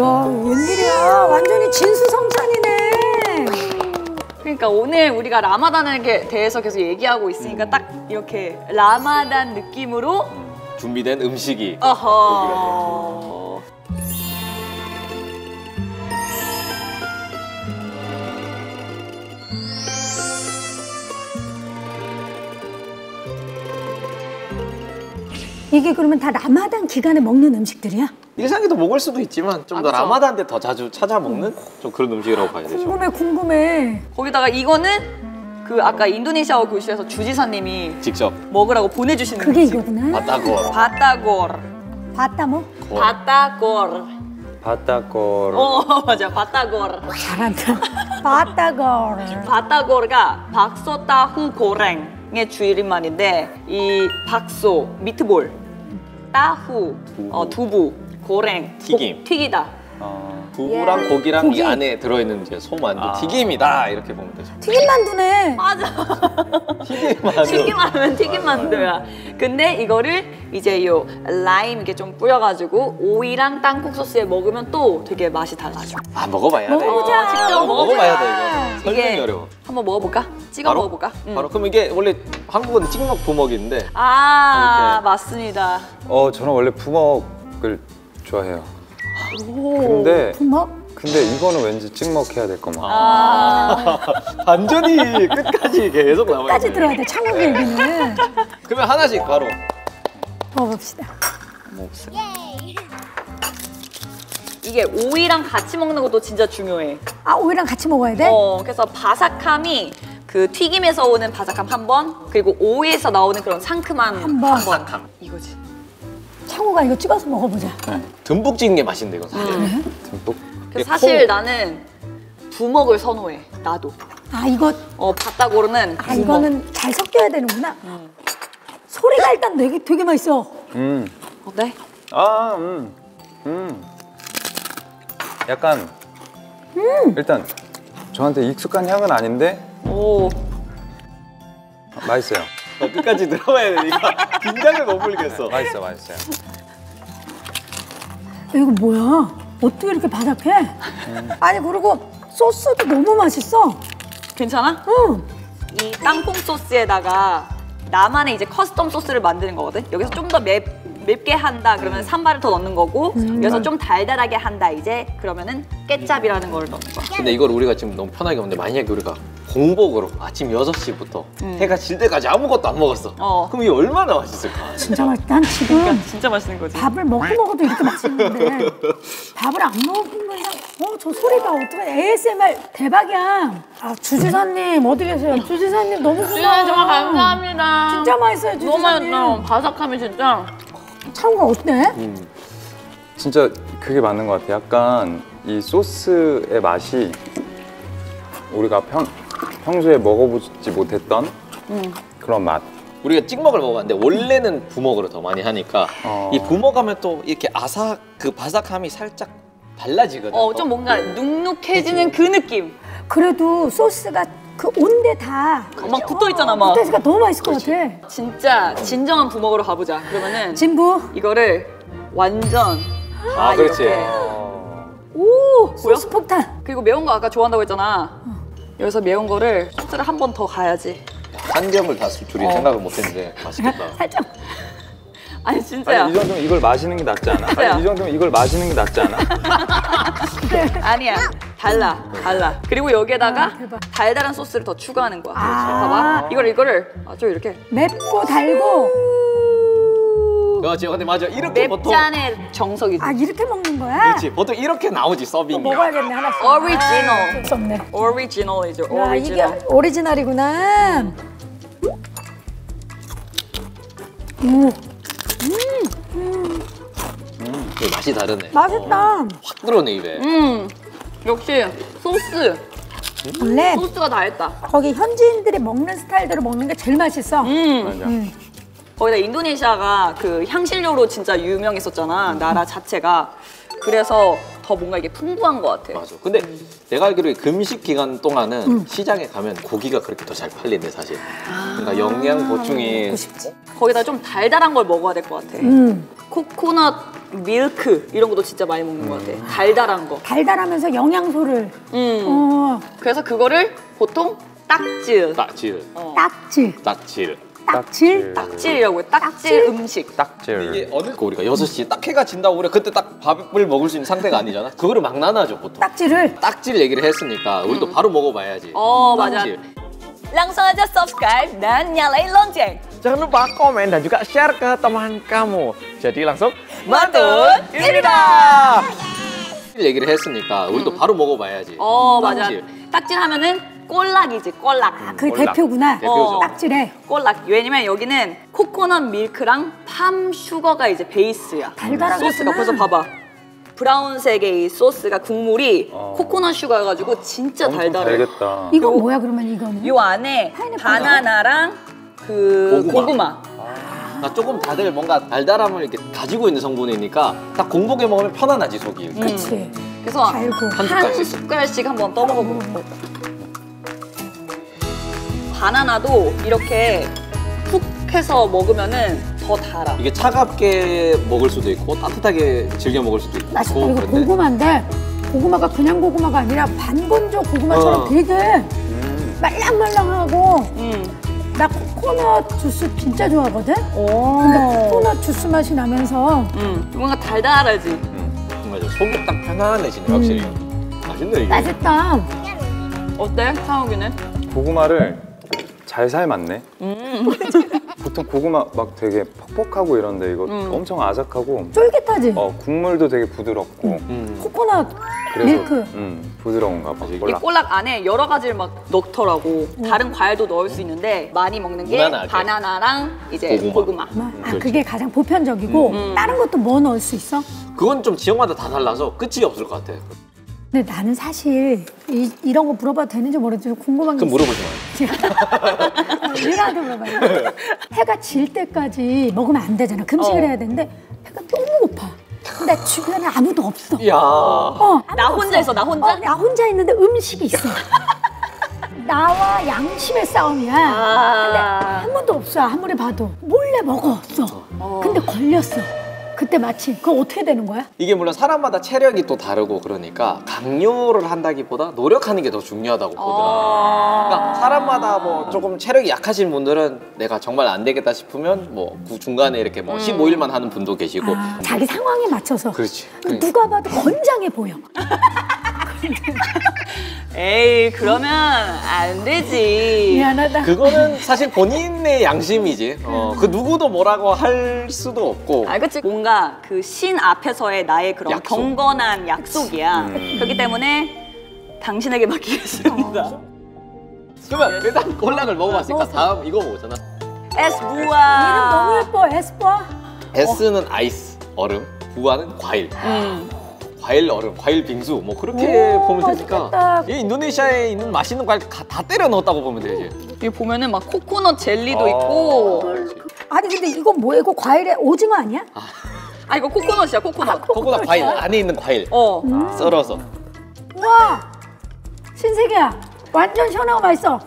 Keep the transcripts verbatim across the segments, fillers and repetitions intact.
야, 웬일이야. 완전히 진수성찬이네. 그러니까 오늘 우리가 라마단에 대해서 계속 얘기하고 있으니까 음. 딱 이렇게 라마단 느낌으로 준비된 음식이 어허. 이게 그러면 다 라마단 기간에 먹는 음식들이야? 일상에도 먹을 수도 있지만 좀 더 라마단 때 더 자주 찾아 먹는 좀 그런 음식이라고 봐야 되죠. 궁금해 궁금해. 거기다가 이거는 그 아까 인도네시아어 교실에서 주지사님이 직접 먹으라고 보내주시는 그게 음식. 이거구나. 바타고르. 바타고르. 바타 뭐? 바타고르. 바타고르. 어 맞아 바타고르. 잘한다. 바타고르. 바타고르가 박소타후 고랭의 주일인말인데 이 박소 미트볼, 따후 어, 두부, 고랭 튀김 고, 튀기다. 어, 두부랑 예. 고기랑 고기. 이 안에 들어있는 이제 소만두 아. 튀김이다 이렇게 보면 되죠. 튀김만두네. 맞아. 튀김만두. 튀김만 하면 튀김만두야. 근데 이거를 이제 요 라임 이렇게 좀 뿌려가지고 오이랑 땅콩 소스에 먹으면 또 되게 맛이 달라져. 아 먹어봐야 돼. 먹어보자. 어, 직접 먹어봐야, 먹어봐야 돼 이거. 설명이 어려워. 한번 먹어볼까? 찍어 바로? 먹어볼까? 응. 바로 그럼 이게 원래 한국은 찍먹 부먹인데. 아 이렇게. 맞습니다. 어 저는 원래 부먹을 좋아해요. 근데 부먹? 근데 이거는 왠지 찍먹해야 될 거만. 아 완전히 끝까지 계속 나와요. 끝까지 들어야 돼 창혁이 얘기는. 그러면 하나씩 바로 먹어봅시다. 먹읍시다. 이게 오이랑 같이 먹는 것도 진짜 중요해. 아 오이랑 같이 먹어야 돼? 어 그래서 바삭함이 그 튀김에서 오는 바삭함 한 번, 그리고 오이에서 나오는 그런 상큼한 한 번. 바삭함 이거지. 창호가 이거 찍어서 먹어보자. 네. 듬뿍 찍은 게 맛있는데 이건 사실. 아, 듬뿍. 사실 콩. 나는 부먹을 선호해. 나도. 아 이거. 어 바타고르는. 아 부먹. 이거는 잘 섞여야 되는구나. 음. 소리가 일단 되게 되게 맛있어. 음. 어때? 아 음. 음. 약간. 음. 일단 저한테 익숙한 향은 아닌데. 오. 맛있어요. 어, 끝까지 들어봐야 되니까 긴장을 못 풀겠어. 맛있어, 맛있어요. 이거 뭐야? 어떻게 이렇게 바삭해? 음. 아니 그리고 소스도 너무 맛있어. 괜찮아? 응. 이 땅콩 소스에다가 나만의 이제 커스텀 소스를 만드는 거거든. 여기서 좀 더 맵 맵게 한다 그러면 산바를 더 넣는 거고 음. 여기서 좀 달달하게 한다 이제 그러면은 깨짭이라는 걸 넣는 거야. 근데 이걸 우리가 지금 너무 편하게 먹는데 만약에 우리가 공복으로 아침 여섯 시부터 음. 해가 질 때까지 아무것도 안 먹었어. 어. 그럼 이게 얼마나 맛있을까? 진짜 맛있다. 난 지금 그러니까 진짜 맛있는 거지. 밥을 먹고 먹어도 이렇게 맛있는데 밥을 안 먹은 거야. 어, 저 소리가 어떡해. 에이에스엠알 대박이야. 아, 주지사님 어디 계세요? 주지사님 너무 고마워. 주지사님 정말 감사합니다. 진짜 맛있어요, 주지사님. 너무 맛있어. 바삭함이 진짜. 차우가 어때? 음. 진짜 그게 맞는 것 같아. 약간 이 소스의 맛이 우리가 평 평소에 먹어보지 못했던 음. 그런 맛. 우리가 찍먹을 먹었는데 원래는 부먹으로 더 많이 하니까 어. 이 부먹하면 또 이렇게 아삭 그 바삭함이 살짝 달라지거든. 어, 좀 뭔가 눅눅해지는 그치? 그 느낌. 그래도 소스가 그 온데 다 막 붙어 있잖아 막. 붙어 있으니까 너무 맛있을 그치? 것 같아. 진짜 진정한 부먹으로 가보자. 그러면은 진부 이거를 완전 아 그렇지. 어. 오 소스 폭탄. 그리고 매운 거 아까 좋아한다고 했잖아. 어. 여기서 매운 거를 소스를 한 번 더 가야지. 한 점을 다 쓸 줄이 어. 생각을 못 했는데 맛있겠다. 살짝. 아니 진짜야. 아니, 이 정도면 이걸 마시는 게 낫지 않아? 아니, 이 정도면 이걸 마시는 게 낫지 않아? 아니야. 달라. 달라. 그리고 여기에다가 아, 달달한 소스를 더 추가하는 거야. 아 봐봐. 이걸 이거를 아주 이렇게 맵고 달고. 그렇지. 근데 맞아. 이렇게 맵잔의 보통 맵잔의 정석이지. 아, 이렇게 먹는 거야? 그렇지. 보통 이렇게 나오지, 서빙이. 먹어야겠네, 하나씩. 오리지널. 좋네. 오리지널이죠, 오리지널. 아, 이게 오리지널이구나. 음. 음. 음. 음. 맛이 다르네. 맛있다. 어, 확 들어오네, 입에. 음. 역시 소스. 원래 음. 소스가 다 했다. 거기 현지인들이 먹는 스타일대로 먹는 게 제일 맛있어. 음. 맞아. 음. 거기다 인도네시아가 그 향신료로 진짜 유명했었잖아, 나라 자체가. 그래서 더 뭔가 이게 풍부한 것 같아. 맞아. 근데 음. 내가 알기로 금식 기간 동안은 음. 시장에 가면 고기가 그렇게 더 잘 팔린대, 사실. 아 그러니까 영양 보충이. 거기다 좀 달달한 걸 먹어야 될 것 같아. 음. 코코넛 밀크 이런 것도 진짜 많이 먹는 것 같아. 달달한 거. 달달하면서 영양소를. 음. 어. 그래서 그거를 보통 딱질. 딱질. 어. 딱질. 딱질. 딱질? 딱질이라고 해. 딱질 음식. 딱질. 이게 어느 거 우리가 여섯 시에 딱 해가 진다고 그래. 그때 딱 밥을 먹을 수 있는 상태가 아니잖아. 그거를 막 나눠줘 보통. 딱질을? 딱질 얘기를 했으니까 우리도 음. 바로 먹어봐야지. 어 맞아. Langsung aja subscribe dan nyalain lonceng. Jangan lupa komen dan juga share ke teman kamu. Jadi langsung Matun Irida. 얘기를 했으니까 우리도 음. 바로 먹어봐야지. 어 딱질. 맞아. 딱질 하면은. 꼴락이지, 꼴락. 아, 그게 꼴락. 대표구나. 어, 딱질해. 꼴락. 왜냐면 여기는 코코넛 밀크랑 팜 슈거가 이제 베이스야. 달달한 소스가 벌써 봐봐. 브라운색의 이 소스가 국물이 어. 코코넛 슈거여가지고 어. 진짜 달달해. 달겠다. 이건 뭐야 그러면 이거는? 요 안에 바나나랑 그 고구마. 고구마. 아, 조금 다들 뭔가 달달함을 이렇게 가지고 있는 성분이니까 딱 공복에 먹으면 편안하지 속이. 그렇지. 음. 그래서 한 숟갈씩, 숟갈씩 한번 떠먹어보면 돼. 바나나도 이렇게 푹 해서 먹으면은 더 달아. 이게 차갑게 먹을 수도 있고 따뜻하게 즐겨 먹을 수도 있고. 맛있다. 이거 그런데. 고구마인데 고구마가 그냥 고구마가 아니라 반건조 고구마처럼 어. 되게 음. 말랑말랑하고 음. 나 코코넛 주스 진짜 좋아하거든? 오. 근데 코코넛 주스 맛이 나면서 음. 뭔가 달달하지? 음. 맞아. 속이 딱 편안해지네 확실히. 음. 맛있네 이게. 맛있다. 어때? 상욱이는? 고구마를 잘 삶았네. 음. 보통 고구마 막 되게 퍽퍽하고 이런데 이거 음. 엄청 아삭하고 쫄깃하지? 어, 국물도 되게 부드럽고 음. 코코넛 그래서, 밀크 음, 부드러운가 봐. 이 꼴락 안에 여러 가지를 막 넣더라고. 음. 다른 과일도 넣을 수 있는데 많이 먹는 게 무난하게. 바나나랑 이제 고구마. 고구마. 음. 아, 그게 가장 보편적이고 음. 다른 것도 뭐 넣을 수 있어? 그건 좀 지역마다 다 달라서 끝이 없을 것 같아. 근데 나는 사실 이, 이런 거 물어봐도 되는지 모르겠는데 궁금한 게 있어요. 그럼 물어보지 마요. 이라도 물어봐요. 해가 질 때까지 먹으면 안 되잖아. 금식을 어. 해야 되는데 해가 너무 고파. 근데 주변에 아무도 없어. 야. 어, 아무도 나 혼자 없어. 있어, 나 혼자? 어, 나 혼자 있는데 음식이 있어. 나와 양심의 싸움이야. 아. 근데 한 번도 없어, 아무리 봐도. 몰래 먹었어. 어. 근데 걸렸어. 그때 마침 그럼 어떻게 되는 거야? 이게 물론 사람마다 체력이 또 다르고 그러니까 강요를 한다기보다 노력하는 게 더 중요하다고 보더라. 그러니까 사람마다 뭐 조금 체력이 약하신 분들은 내가 정말 안 되겠다 싶으면 뭐 그 중간에 이렇게 뭐 음. 십오 일만 하는 분도 계시고 아, 자기 상황에 맞춰서. 그렇지. 누가 봐도 건장해 보여. 에이 그러면 안 되지. 미안하다. 그거는 사실 본인의 양심이지. 어, 그 누구도 뭐라고 할 수도 없고. 아 그치. 뭔가 그 신 앞에서의 나의 그런 약속. 경건한 약속이야. 음. 그렇기 때문에 당신에게 맡기겠습니다. 어. 그러면 일단 꼴락을 먹어봤으니까 먹었어. 다음 이거 먹었잖아. 에스부아. 이름 너무 예뻐. 에스부아. S는 아이스 얼음, 부아는 과일. 음. 과일 얼음, 과일 빙수 뭐 그렇게 오, 보면 되니까 이 인도네시아에 있는 맛있는 과일 다, 다 때려 넣었다고 보면 되지. 여기 보면은 막 코코넛 젤리도 아, 있고. 아니 근데 이건 뭐야? 이거 과일에 오징어 아니야? 아, 아 이거 코코넛이야 코코넛. 아, 코코넛. 코코넛 과일 안에 있는 과일. 어. 음. 썰어서. 와 신세계야. 완전 시원하고 맛있어.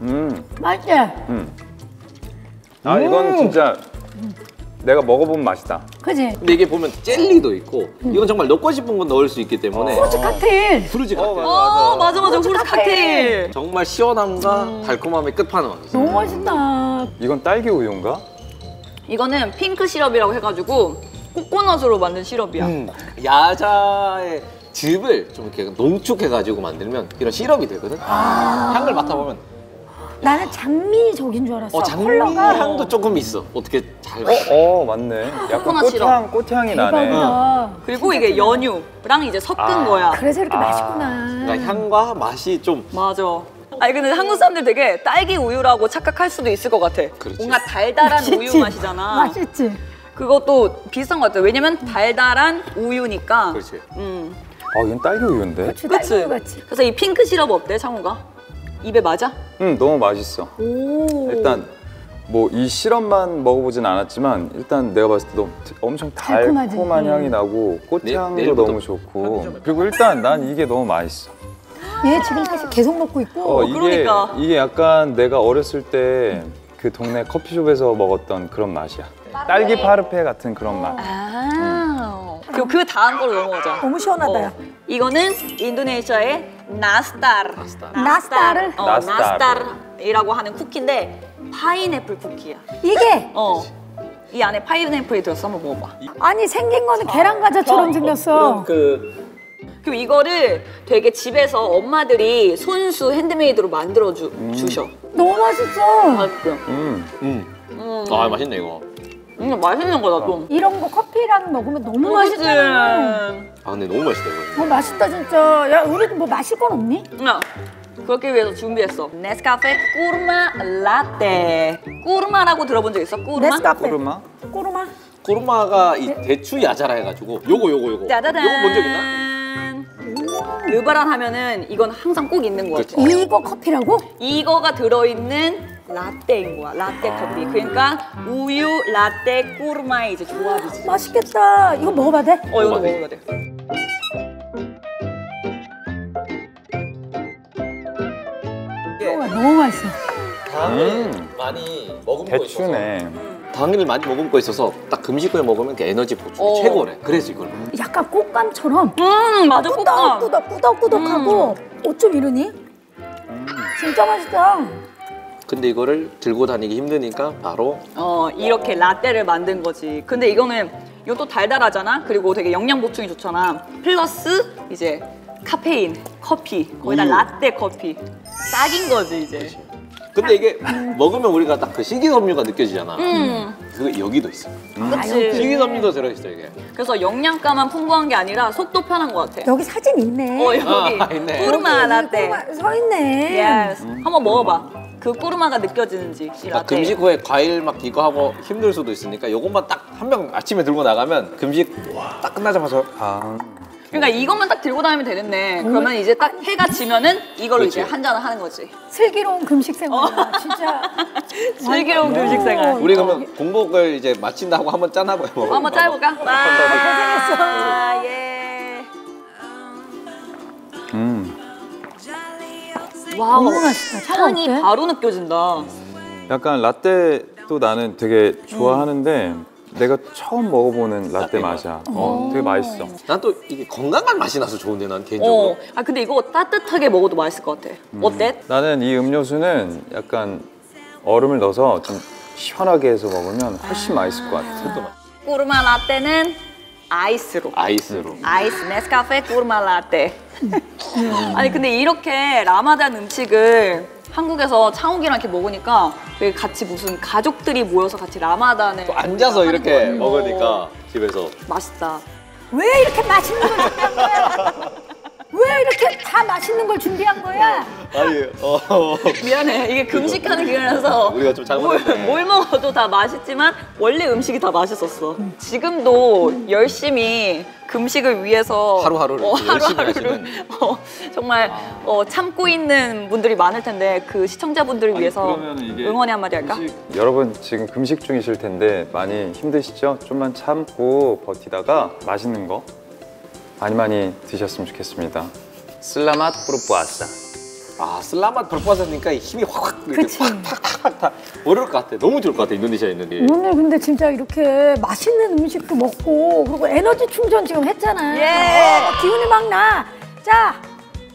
음. 맛있지? 음. 아 이건 진짜. 음. 내가 먹어보면 맛있다. 그치? 근데 이게 보면 젤리도 있고 응. 이건 정말 넣고 싶은 건 넣을 수 있기 때문에 후르츠 칵테일! 후르츠 칵테일! 어, 맞아 맞아 후르츠 칵테일! 정말 시원함과 음. 달콤함의 끝판왕이지. 너무 맛있다. 이건 딸기 우유인가? 이거는 핑크 시럽이라고 해가지고 코코넛으로 만든 시럽이야. 음. 야자의 즙을 좀 이렇게 농축해가지고 만들면 이런 시럽이 되거든? 아 향을 맡아보면 나는 장미적인 줄 알았어. 어, 장미 컬러가. 향도 조금 있어. 어떻게 잘. 어, 어 맞네. 약간 꽃향, 꽃향이 나네. 어. 그리고 이게 연유랑 이제 섞은 아, 거야. 그래서 이렇게 아, 맛있구나. 그러니까 향과 맛이 좀. 맞아. 아니 근데 한국 사람들 되게 딸기 우유라고 착각할 수도 있을 것 같아. 그렇지. 뭔가 달달한 맛있지. 우유 맛이잖아. 맛있지. 그것도 비슷한 것 같아. 왜냐면 달달한 우유니까. 그렇지. 음. 아 이건 딸기 우유인데. 그치. 딸기 우유 같이. 그래서 이 핑크 시럽 어때 창우가? 입에 맞아? 응, 너무 맛있어. 오 일단 뭐 이 시럽만 먹어보진 않았지만 일단 내가 봤을 때 너무 엄청 달콤한 달콤하지. 향이 나고 꽃향도 네, 너무 좋고 그리고 일단 난 이게 너무 맛있어. 얘 지금 사실 계속 먹고 있고. 어, 이게, 그러니까. 이게 약간 내가 어렸을 때 그 동네 커피숍에서 먹었던 그런 맛이야. 딸기 파르페 같은 그런 맛. 아 음. 그 다음 걸로 넘어가자. 너무 시원하다. 어. 이거는 인도네시아의 나스타르. 나스타르. 나스타르. 어, 나스타르이라고 하는 쿠키인데 파인애플 쿠키야. 이게? 어. 이 안에 파인애플이 들어서 한번 먹어봐. 아니 생긴 거는 계란 과자처럼 생겼어. 그 그리고 이거를 되게 집에서 엄마들이 손수 핸드메이드로 만들어 주 음. 주셔. 너무 맛있어. 맛있어. 음. 음. 음. 아 맛있네 이거. 음, 맛있는 거다 좀. 이런 거 커피랑 먹으면 너무 맛있잖아. 아 근데 너무 맛있다 이거. 어 맛있다 진짜. 야 우리도 뭐 마실 건 없니? 야. 그렇게 위해서 준비했어. 네스카페 꾸르마 라떼. 꾸르마라고 들어본 적 있어? 꾸르마? 네스카페 꾸르마? 꾸르마? 꾸르마가 이 대추 야자라 해가지고 요거 요거 요거. 짜자잔. 요거 본 적 있나? 르바란 하면은 이건 항상 꼭 있는 거 같아. 이거 커피라고? 이거가 들어있는 라떼인 거야. 라떼 커피. 그러니까 우유, 라떼, 꾸르마의 이제 조합이지. 맛있겠다. 이거 먹어봐도 돼? 어, 이거 먹어봐도 돼. 너무 맛있어. 당을 음, 많이 머금고 대추네. 있어서 당을 많이 머금고 있어서 딱 금식을 먹으면 그 에너지 보충이 어. 최고래. 그래서 이걸 먹어. 약간 꽃감처럼 음 맞아 꽃감. 꾸덕꾸덕 꾸덕꾸덕하고 음. 어쩜 이러니? 음. 진짜 맛있다. 근데 이거를 들고 다니기 힘드니까 바로 어 이렇게 라떼를 만든 거지. 근데 이거는 이거 또 달달하잖아. 그리고 되게 영양 보충이 좋잖아. 플러스 이제 카페인 커피 거기다 음. 라떼 커피. 딱인 거지 이제. 그치. 근데 이게 먹으면 우리가 딱 그 식이섬유가 느껴지잖아. 음. 그게 여기도 있어. 음. 그치. 식이섬유도 들어있어 이게. 그래서 영양가만 풍부한 게 아니라 속도 편한 것 같아. 여기 사진 있네. 어 여기 아, 있네. 꾸르마 라떼. 서 있네. 예스. 음. 한번 먹어봐. 그 꾸르마가 느껴지는지. 이 라떼. 금식 후에 과일 막 이거 하고 힘들 수도 있으니까 요것만 딱 한 병 아침에 들고 나가면 금식 와. 딱 끝나자마자 아. 그러니까 이것만 딱 들고 다니면 되겠네. 음. 그러면 이제 딱 해가 지면은 이걸로 그치. 이제 한 잔을 하는 거지. 슬기로운 금식 생활. 어. 진짜. 슬기로운 금식 생활. 우리 그러면 어. 공복을 이제 마친다 하고 한번 짜나봐요. 어, 한번 짜볼까? 와. 고생했어. 아, 예. 음. 와우. 너무 맛있다. 향이 바로 느껴진다. 약간 라떼도 나는 되게 좋아하는데. 음. 내가 처음 먹어보는 라떼 맛이야. 어, 되게 맛있어. 난 또 이게 건강한 맛이 나서 좋은데 난 개인적으로. 어, 아 근데 이거 따뜻하게 먹어도 맛있을 것 같아. 음. 어때? 나는 이 음료수는 약간 얼음을 넣어서 좀 시원하게 해서 먹으면 훨씬 아 맛있을 것 같아. 꾸르마 라떼는 아이스로. 아이스로. 아이스 네스카페 꾸르마 라떼. 아니 근데 이렇게 라마단 음식을 한국에서 창욱이랑 이렇게 먹으니까 되게 같이 무슨 가족들이 모여서 같이 라마단을 또 앉아서 이렇게 거니까. 먹으니까 집에서 맛있다. 왜 이렇게 맛있는 걸 준비한 거야? 왜 이렇게 다 맛있는 걸 준비한 거야? 아니, 어, 어. 미안해. 이게 금식하는 기간이라서 우리가 좀 잘못했네. 뭘, 뭘 먹어도 다 맛있지만 원래 음식이 다 맛있었어. 음. 지금도 음. 열심히 금식을 위해서 하루하루를, 어, 하루하루를 어, 정말 아. 어, 참고 있는 분들이 많을 텐데 그 시청자분들을 아니, 위해서 응원의 한마디 할까? 금식... 여러분 지금 금식 중이실 텐데 많이 힘드시죠? 좀만 참고 버티다가 맛있는 거 많이 많이 드셨으면 좋겠습니다. 슬라맛 브루포아싸. 아 슬라맛 브루포아싸니까 힘이 확확 팍팍팍 다 어려울 것 같아. 너무 좋을 것 같아 인도네시아에 있는 게. 오늘 근데 진짜 이렇게 맛있는 음식도 먹고 그리고 에너지 충전 지금 했잖아. 예. 어, 기운이 막 나. 자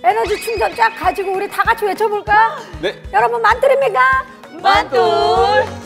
에너지 충전 쫙 가지고 우리 다 같이 외쳐볼까? 네. 여러분 만뚜입니까? 만뚜.